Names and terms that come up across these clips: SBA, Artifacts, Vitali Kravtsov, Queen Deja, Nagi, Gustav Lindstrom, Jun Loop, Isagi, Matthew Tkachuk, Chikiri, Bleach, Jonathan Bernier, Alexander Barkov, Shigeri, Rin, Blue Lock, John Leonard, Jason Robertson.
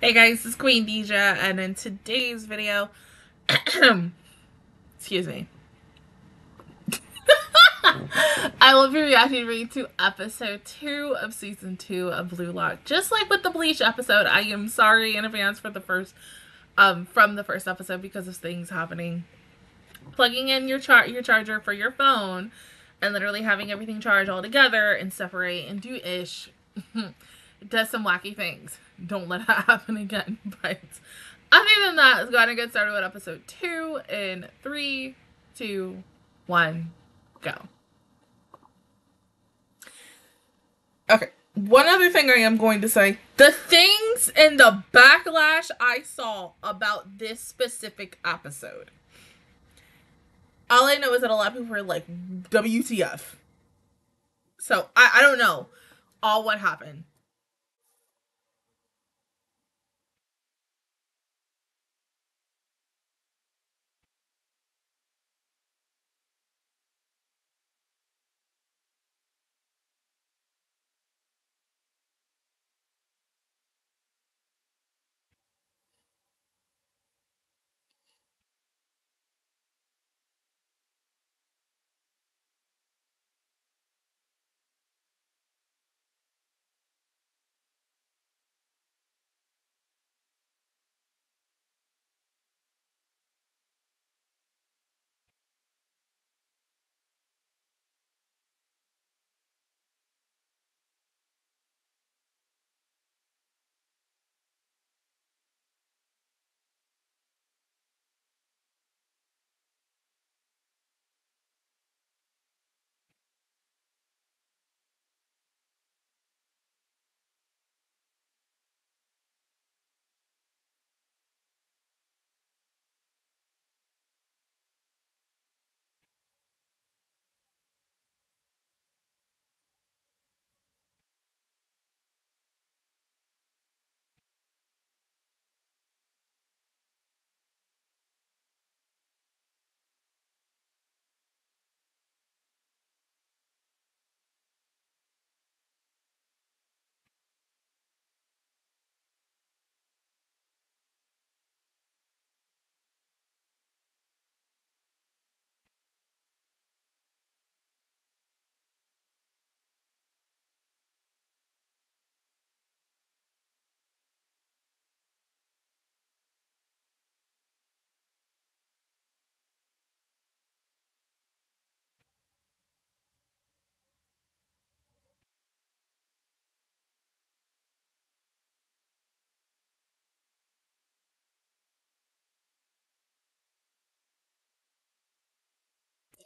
Hey guys, it's Queen Deja, and in today's video, excuse me, I will be reacting to episode 2 of season 2 of Blue Lock. Just like with the Bleach episode, I am sorry in advance for the first episode because of things happening. Plugging in your charger for your phone and literally having everything charge all together and separate and do ish. It does some wacky things. Don't let that happen again. But other than that, let's go ahead and get started with episode 2 in 3, 2, 1, go. Okay. One other thing I am going to say. The things in the backlash I saw about this specific episode. All I know is that a lot of people were like, WTF. So, I don't know all what happened.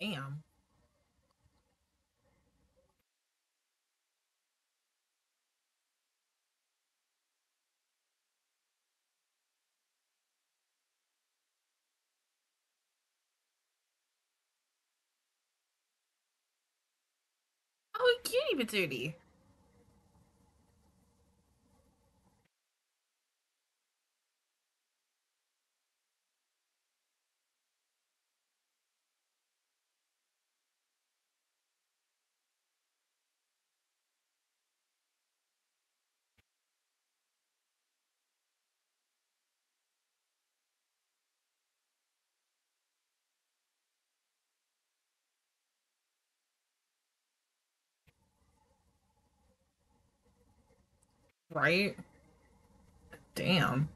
Damn. Oh, cutie patootie. Right? Damn.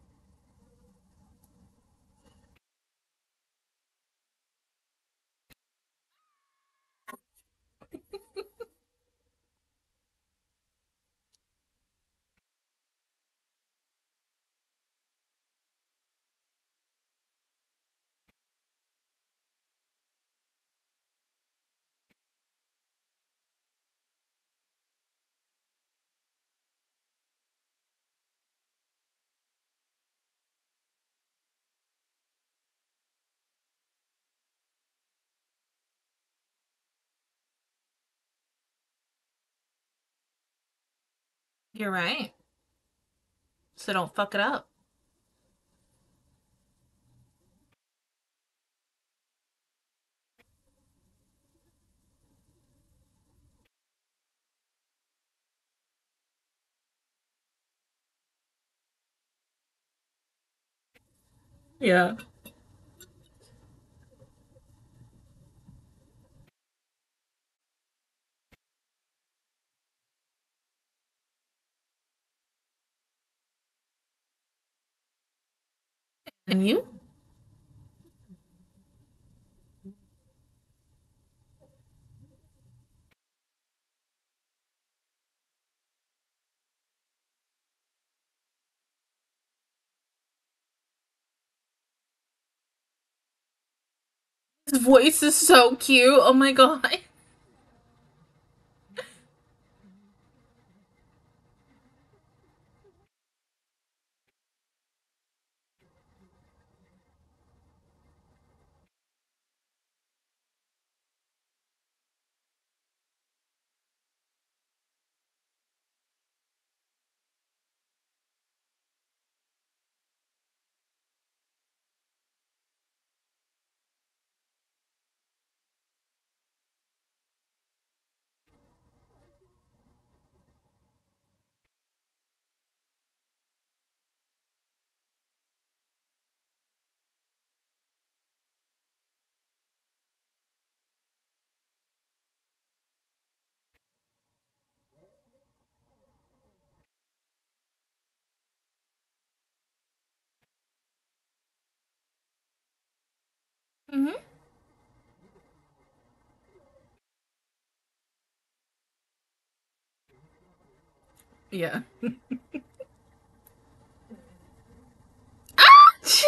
You're right. So don't fuck it up. Yeah. And you? His voice is so cute. Oh my god. Mm-hmm. Yeah. Ah, gee!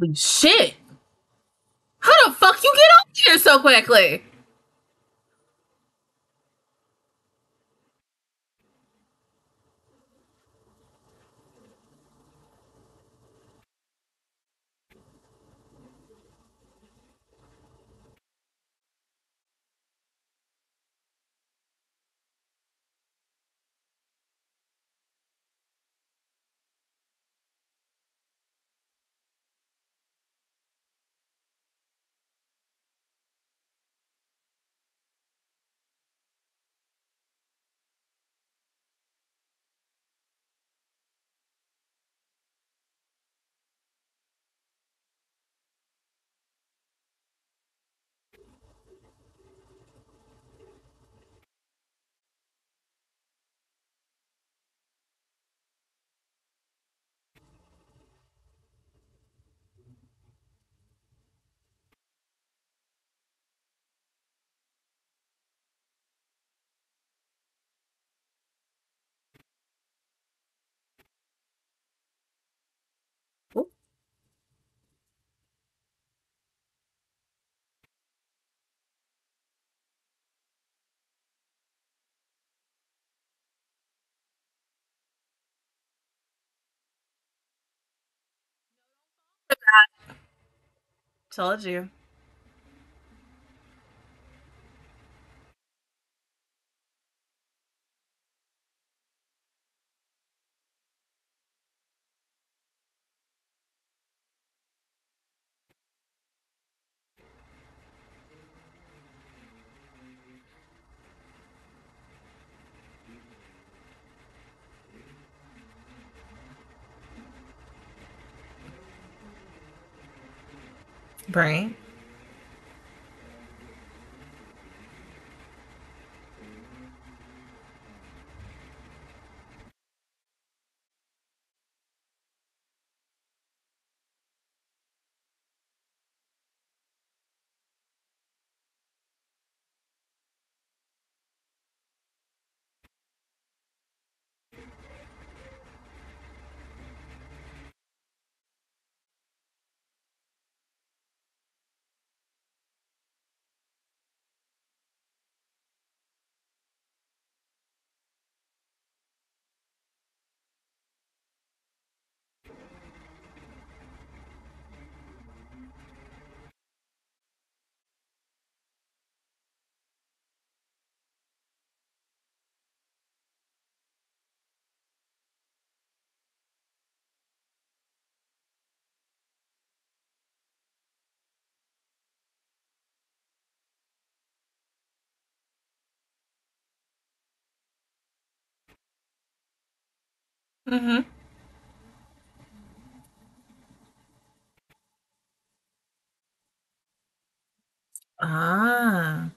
Holy shit! How the fuck you get up here so quickly? Told you. Right. Mm-hmm. Ah.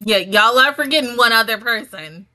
Yeah, y'all are forgetting one other person.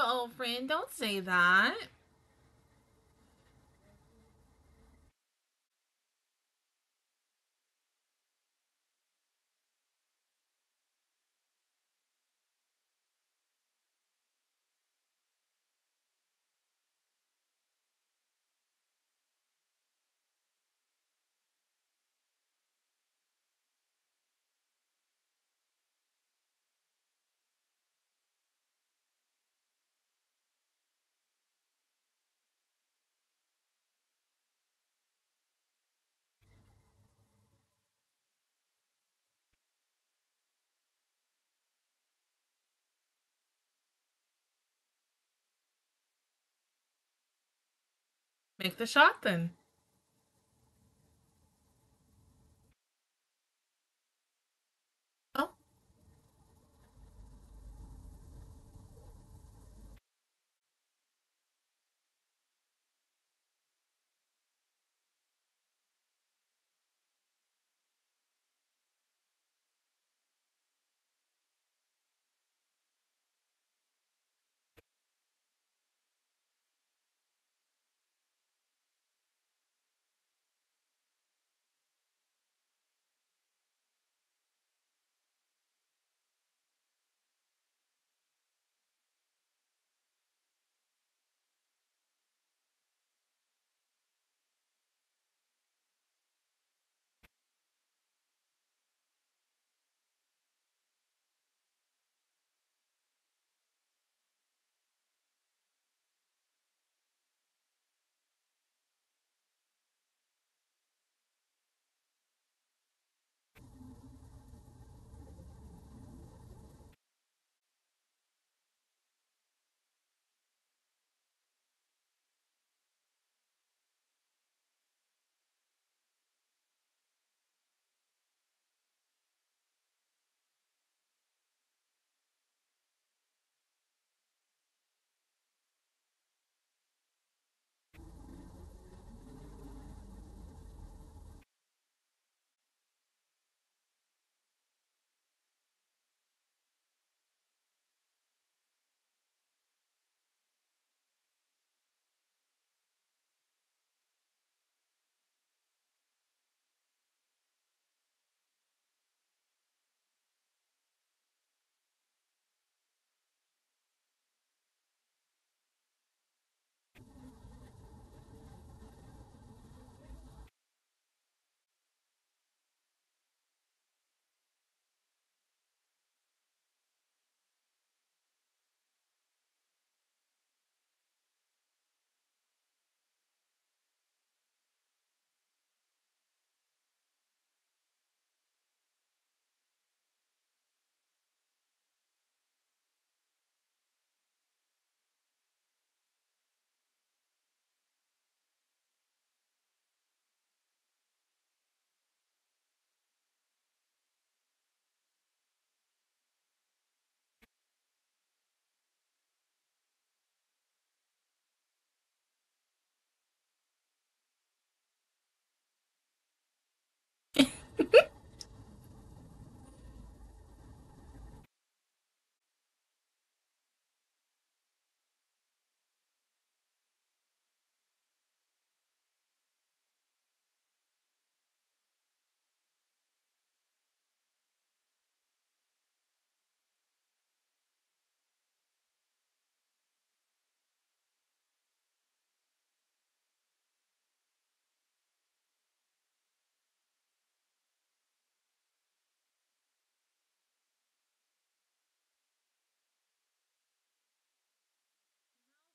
Oh, friend, don't say that. Make the shot then.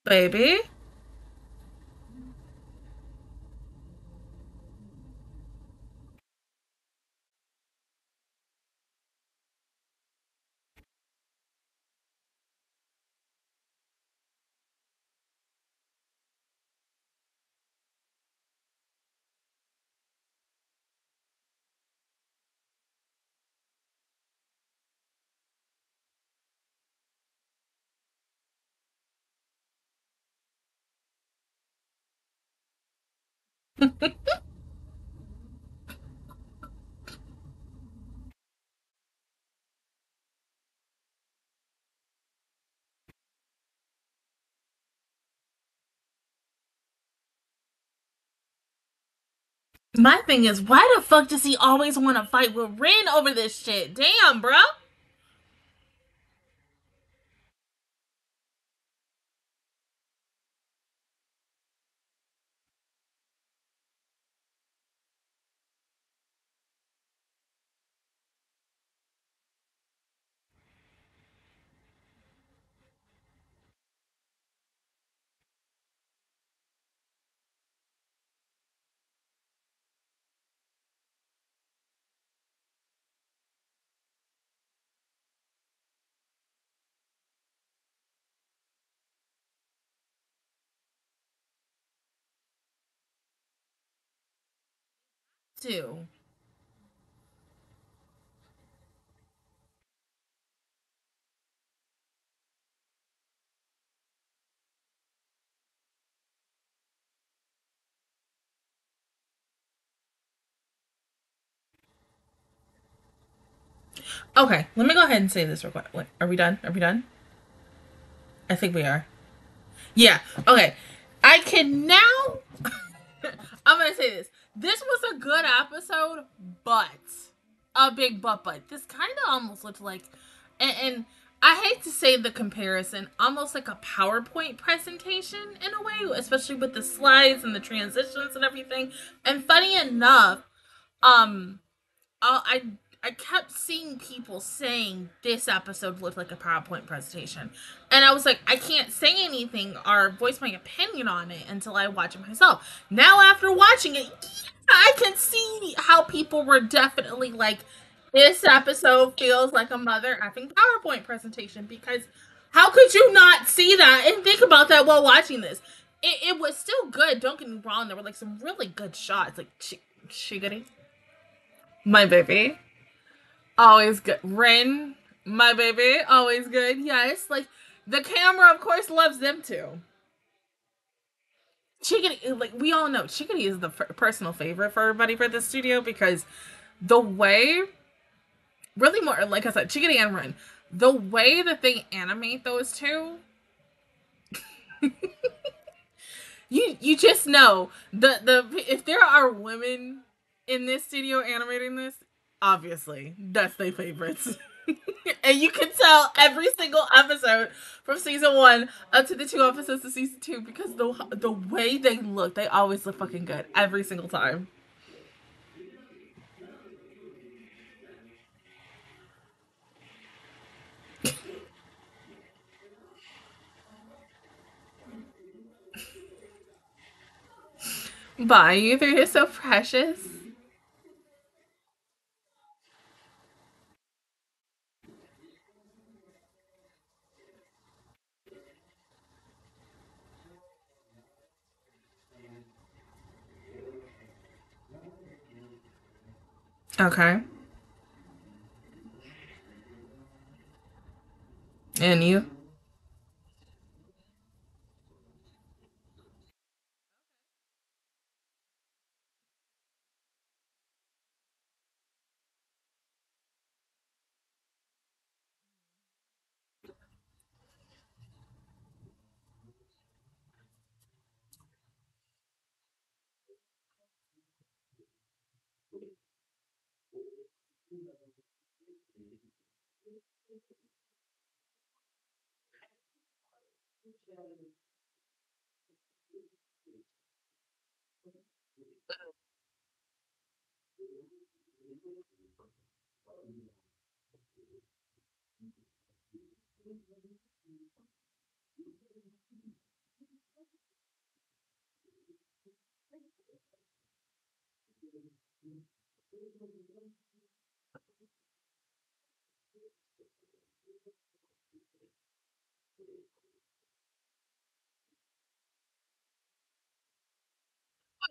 Baby. My thing is, why the fuck does he always want to fight with Rin over this shit? Damn, bro. too. Okay, let me go ahead and save this real quick. Wait, are we done? Are we done? I think we are. Yeah, okay. I can now... I'm going to say this. This was a good episode, but... a big but. This kind of almost looked like... And I hate to say the comparison. Almost like a PowerPoint presentation in a way. Especially with the slides and the transitions and everything. And funny enough, I kept seeing people saying this episode looked like a PowerPoint presentation. And I was like, I can't say anything or voice my opinion on it until I watch it myself. Now after watching it, I can see how people were definitely like, this episode feels like a mother effing PowerPoint presentation. Because how could you not see that and think about that while watching this? It was still good. Don't get me wrong. There were like some really good shots. Like, Shigeri, my baby. Always good. Rin, my baby, always good. Yes, like the camera, of course, loves them too. Chikiri, like we all know, Chikiri is the personal favorite for everybody for this studio because the way, really more, like I said, Chikiri and Rin, the way that they animate those two, you just know the if there are women in this studio animating this. Obviously, that's their favorites. And you can tell every single episode from season 1 up to the 2 episodes of season 2 because the way they look, they always look fucking good every single time. Bye, you three are so precious. Okay. And you?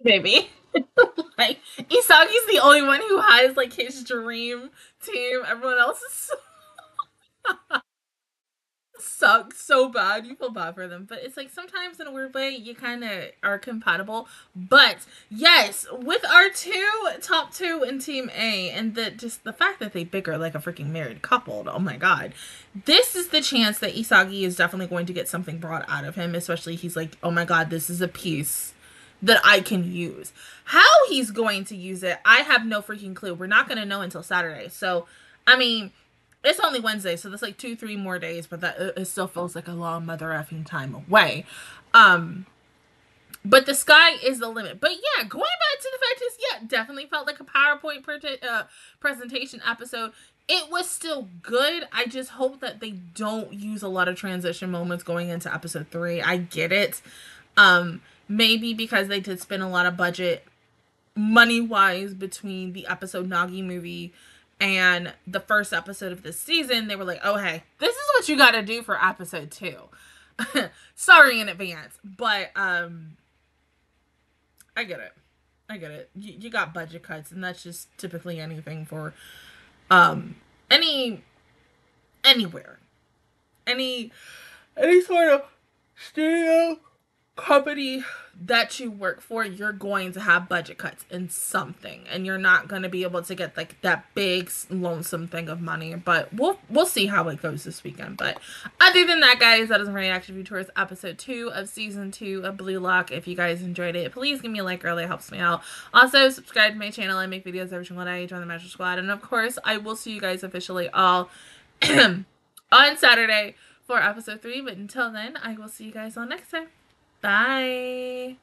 Baby. Like, Isagi's the only one who has like his dream team. Everyone else is so sucks so bad. You feel bad for them, but it's like sometimes in a weird way you kind of are compatible. But yes, with our top two in Team A, and just the fact that they bicker like a freaking married couple. Oh my god, this is the chance that Isagi is definitely going to get something brought out of him. Especially he's like, oh my god, this is a piece that I can use. How he's going to use it, I have no freaking clue. We're not going to know until Saturday. So, I mean, it's only Wednesday, so that's like 2-3 more days, but that it still feels like a long mother effing time away. But the sky is the limit. But yeah, going back to the fact is, yeah, definitely felt like a PowerPoint presentation episode. It was still good. I just hope that they don't use a lot of transition moments going into episode 3. I get it. Maybe because they did spend a lot of budget money-wise between the episode Nagi movie and the first episode of this season. They were like, oh, hey, this is what you got to do for episode 2. Sorry in advance. But I get it. I get it. You got budget cuts, and that's just typically anything for any sort of studio company that you work for. You're going to have budget cuts in something, and you're not going to be able to get like that big lonesome thing of money. But we'll see how it goes this weekend. But other than that, guys, that is my reaction view towards episode 2 of season 2 of Blue Lock. If you guys enjoyed it, please give me a like. It really helps me out. Also, subscribe to my channel. I make videos every single day. Join the Magic Squad, and of course, I will see you guys officially all on Saturday for episode 3. But until then, I will see you guys all next time. Bye.